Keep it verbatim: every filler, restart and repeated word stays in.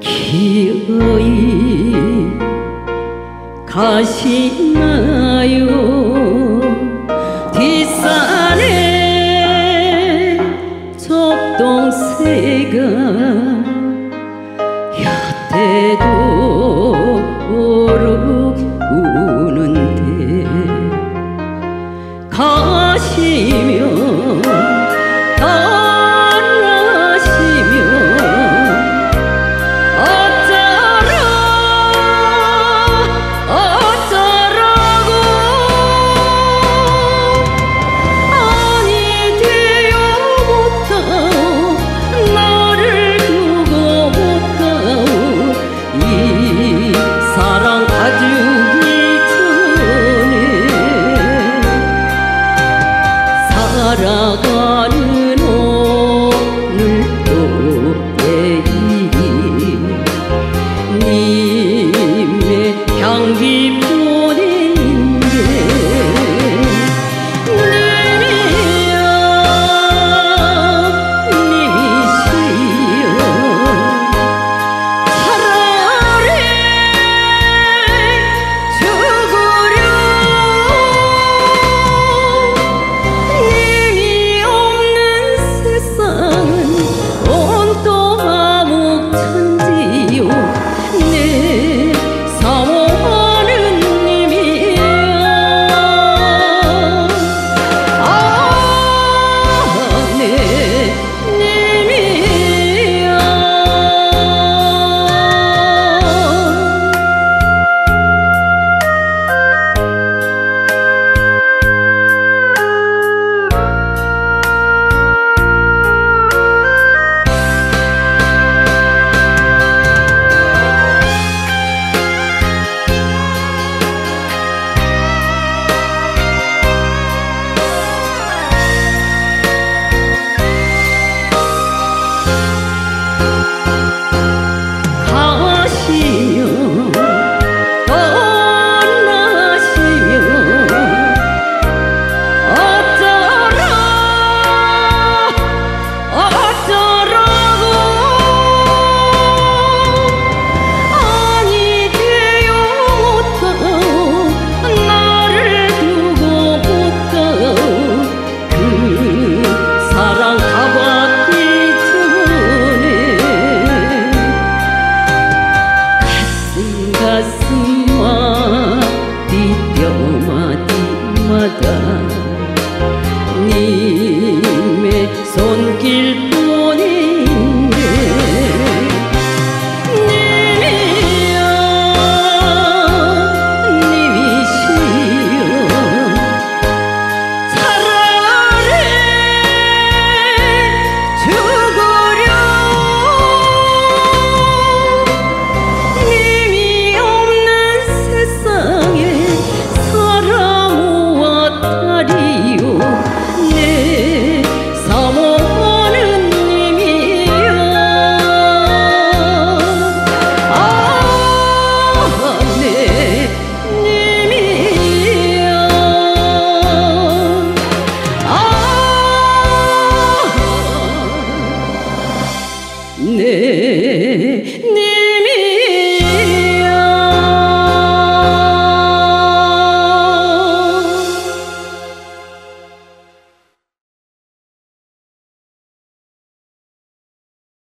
기어이 가시나요? 뒷산에 접동새가 얏대도 오르고